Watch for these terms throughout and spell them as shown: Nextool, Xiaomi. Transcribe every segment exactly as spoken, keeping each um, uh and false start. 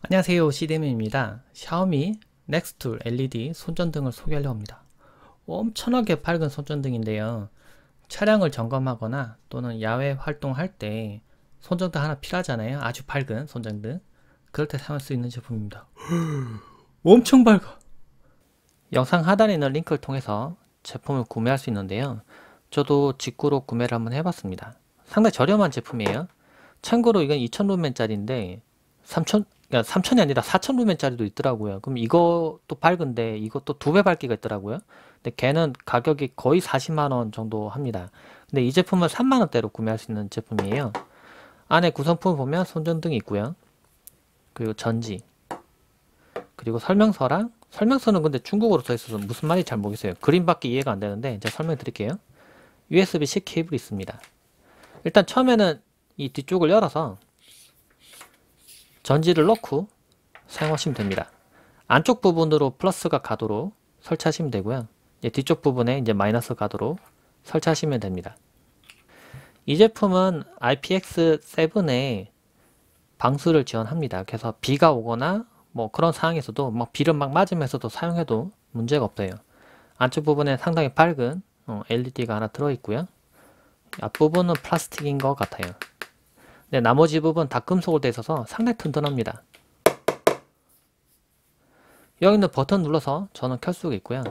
안녕하세요, 씨디엠입니다. 샤오미 넥스툴 엘이디 손전등을 소개하려고 합니다. 엄청나게 밝은 손전등인데요, 차량을 점검하거나 또는 야외 활동할 때 손전등 하나 필요하잖아요. 아주 밝은 손전등, 그럴 때 사용할 수 있는 제품입니다. 엄청 밝아. 영상 하단에 있는 링크를 통해서 제품을 구매할 수 있는데요, 저도 직구로 구매를 한번 해봤습니다. 상당히 저렴한 제품이에요. 참고로 이건 이천 루멘짜리인데 삼천 그러니까 삼천이 아니라 사천 루멘짜리도 있더라고요. 그럼 이것도 밝은데 이것도 두 배 밝기가 있더라고요. 근데 걔는 가격이 거의 사십만 원 정도 합니다. 근데 이 제품은 삼만 원대로 구매할 수 있는 제품이에요. 안에 구성품 보면 손전등이 있고요, 그리고 전지, 그리고 설명서랑, 설명서는 근데 중국어로 써 있어서 무슨 말인지 잘 모르겠어요. 그림밖에 이해가 안 되는데 제가 설명 드릴게요. 유에스비 씨 케이블이 있습니다. 일단 처음에는 이 뒤쪽을 열어서 전지를 넣고 사용하시면 됩니다. 안쪽 부분으로 플러스가 가도록 설치하시면 되고요, 이제 뒤쪽 부분에 이제 마이너스 가도록 설치하시면 됩니다. 이 제품은 아이피엑스 세븐에 방수를 지원합니다. 그래서 비가 오거나 뭐 그런 상황에서도 막 비를 막 맞으면서도 사용해도 문제가 없어요. 안쪽 부분에 상당히 밝은 엘이디가 하나 들어있고요, 앞부분은 플라스틱인 것 같아요. 네, 나머지 부분 다 금속으로 되어 있어서 상당히 튼튼합니다. 여기 있는 버튼 눌러서 저는 켤 수가 있고요,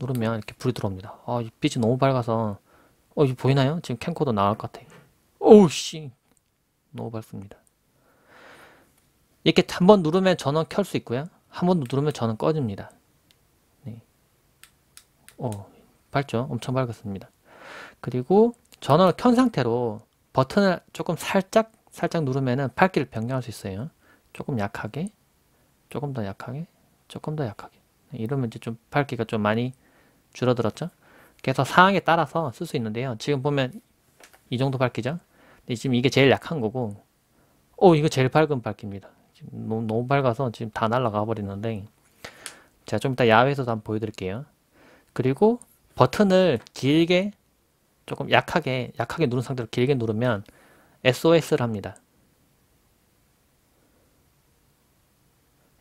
누르면 이렇게 불이 들어옵니다. 아, 이 빛이 너무 밝아서 어 이거 보이나요? 지금 캠코더 나갈 것 같아. 오우씨, 너무 밝습니다. 이렇게 한번 누르면 전원 켤 수 있고요, 한번 누르면 전원 꺼집니다. 네. 어, 밝죠? 엄청 밝았습니다. 그리고 전원을 켠 상태로 버튼을 조금 살짝 살짝 누르면은 밝기를 변경할 수 있어요. 조금 약하게, 조금 더 약하게, 조금 더 약하게. 이러면 이제 좀 밝기가 좀 많이 줄어들었죠. 그래서 상황에 따라서 쓸 수 있는데요, 지금 보면 이 정도 밝기죠. 근데 지금 이게 제일 약한 거고, 오 이거 제일 밝은 밝기입니다. 지금 너무, 너무 밝아서 지금 다 날아가 버리는데, 제가 좀 이따 야외에서도 한번 보여드릴게요. 그리고 버튼을 길게, 조금 약하게 약하게 누른 상태로 길게 누르면 에스오에스를 합니다.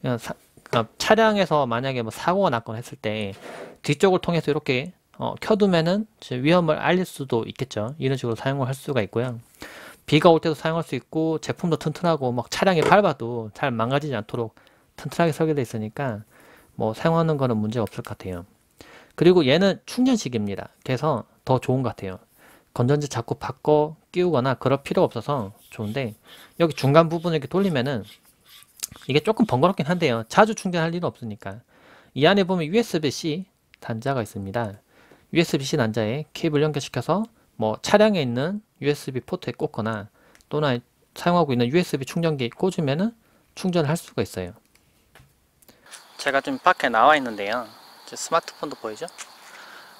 그냥 사, 그러니까 차량에서 만약에 뭐 사고가 났거나 했을 때 뒤쪽을 통해서 이렇게 어, 켜두면은 위험을 알릴 수도 있겠죠. 이런 식으로 사용을 할 수가 있고요, 비가 올 때도 사용할 수 있고, 제품도 튼튼하고 막 차량이 밟아도 잘 망가지지 않도록 튼튼하게 설계되어 있으니까 뭐 사용하는 거는 문제가 없을 것 같아요. 그리고 얘는 충전식입니다. 그래서 더 좋은 것 같아요. 건전지 자꾸 바꿔 끼우거나 그럴 필요가 없어서 좋은데, 여기 중간 부분을 이렇게 돌리면은 이게 조금 번거롭긴 한데요, 자주 충전할 일은 없으니까. 이 안에 보면 유에스비 씨 단자가 있습니다. 유에스비 씨 단자에 케이블 연결시켜서 뭐 차량에 있는 유에스비 포트에 꽂거나 또는 사용하고 있는 유에스비 충전기에 꽂으면은 충전을 할 수가 있어요. 제가 지금 밖에 나와 있는데요, 제 스마트폰도 보이죠?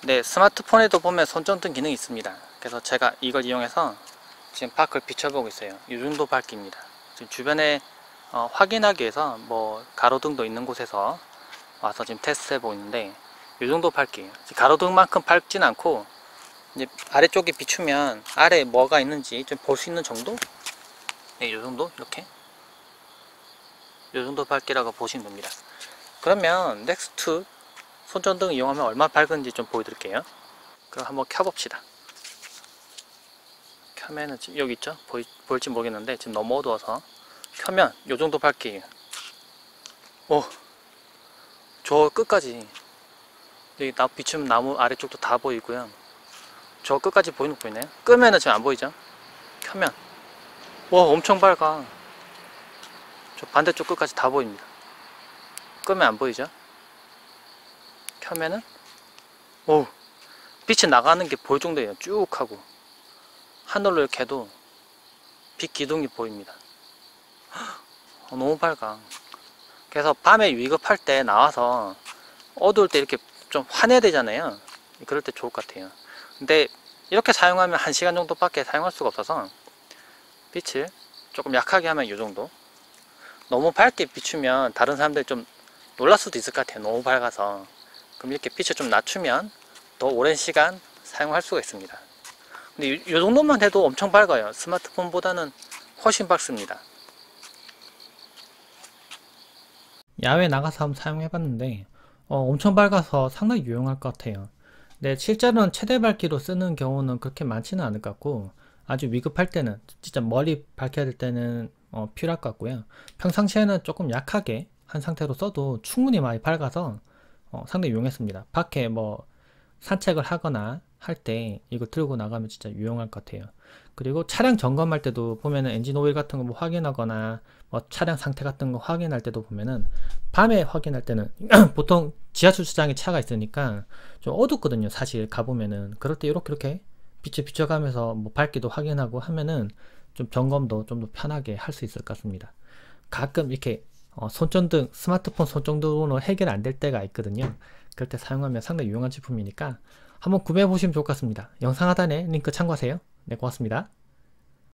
네, 스마트폰에도 보면 손전등 기능이 있습니다. 그래서 제가 이걸 이용해서 지금 밖을 비춰보고 있어요. 이 정도 밝기입니다. 지금 주변에 어, 확인하기 위해서 뭐 가로등도 있는 곳에서 와서 지금 테스트해보고 있는데, 이 정도 밝기예요. 가로등만큼 밝진 않고, 이제 아래쪽에 비추면 아래에 뭐가 있는지 좀 볼 수 있는 정도? 네, 이 정도? 이렇게? 이 정도 밝기라고 보시면 됩니다. 그러면 넥스툴 손전등 이용하면 얼마 밝은지 좀 보여드릴게요. 그럼 한번 켜봅시다. 켜면은 지금 여기 있죠? 보이, 보일지 모르겠는데 지금 너무 어두워서 켜면 이 정도 밝기예요. 오, 저 끝까지 여기 나 비추면 나무 아래쪽도 다 보이고요. 저 끝까지 보이는 거 보이네요. 끄면은 지금 안 보이죠? 켜면 와 엄청 밝아. 저 반대쪽 끝까지 다 보입니다. 끄면 안 보이죠? 켜면은 오 빛이 나가는 게 보일 정도예요. 쭉 하고 하늘로 이렇게 해도 빛 기둥이 보입니다. 어, 너무 밝아. 그래서 밤에 위급할 때 나와서 어두울 때 이렇게 좀 환해야 되잖아요. 그럴 때 좋을 것 같아요. 근데 이렇게 사용하면 한 시간 정도밖에 사용할 수가 없어서 빛을 조금 약하게 하면 이 정도. 너무 밝게 비추면 다른 사람들이 좀 놀랄 수도 있을 것 같아요. 너무 밝아서. 그럼 이렇게 빛을 좀 낮추면 더 오랜 시간 사용할 수가 있습니다. 근데 이 정도만 해도 엄청 밝아요. 스마트폰보다는 훨씬 밝습니다. 야외 나가서 한번 사용해봤는데 어, 엄청 밝아서 상당히 유용할 것 같아요. 근데 실제로는 최대 밝기로 쓰는 경우는 그렇게 많지는 않을 것 같고, 아주 위급할 때는, 진짜 멀리 밝혀야 될 때는 어, 필요할 것 같고요. 평상시에는 조금 약하게 한 상태로 써도 충분히 많이 밝아서 어, 상당히 유용했습니다. 밖에 뭐 산책을 하거나 할 때 이거 들고 나가면 진짜 유용할 것 같아요. 그리고 차량 점검할 때도 보면은 엔진 오일 같은 거 뭐 확인하거나 뭐 차량 상태 같은 거 확인할 때도 보면은 밤에 확인할 때는 보통 지하 주차장에 차가 있으니까 좀 어둡거든요. 사실 가보면은 그럴 때 이렇게 이렇게 빛을 비춰가면서 뭐 밝기도 확인하고 하면은 좀 점검도 좀 더 편하게 할 수 있을 것 같습니다. 가끔 이렇게 어 손전등, 스마트폰 손전등으로 해결 안 될 때가 있거든요. 그럴 때 사용하면 상당히 유용한 제품이니까 한번 구매해 보시면 좋을 것 같습니다. 영상 하단에 링크 참고하세요. 네, 고맙습니다.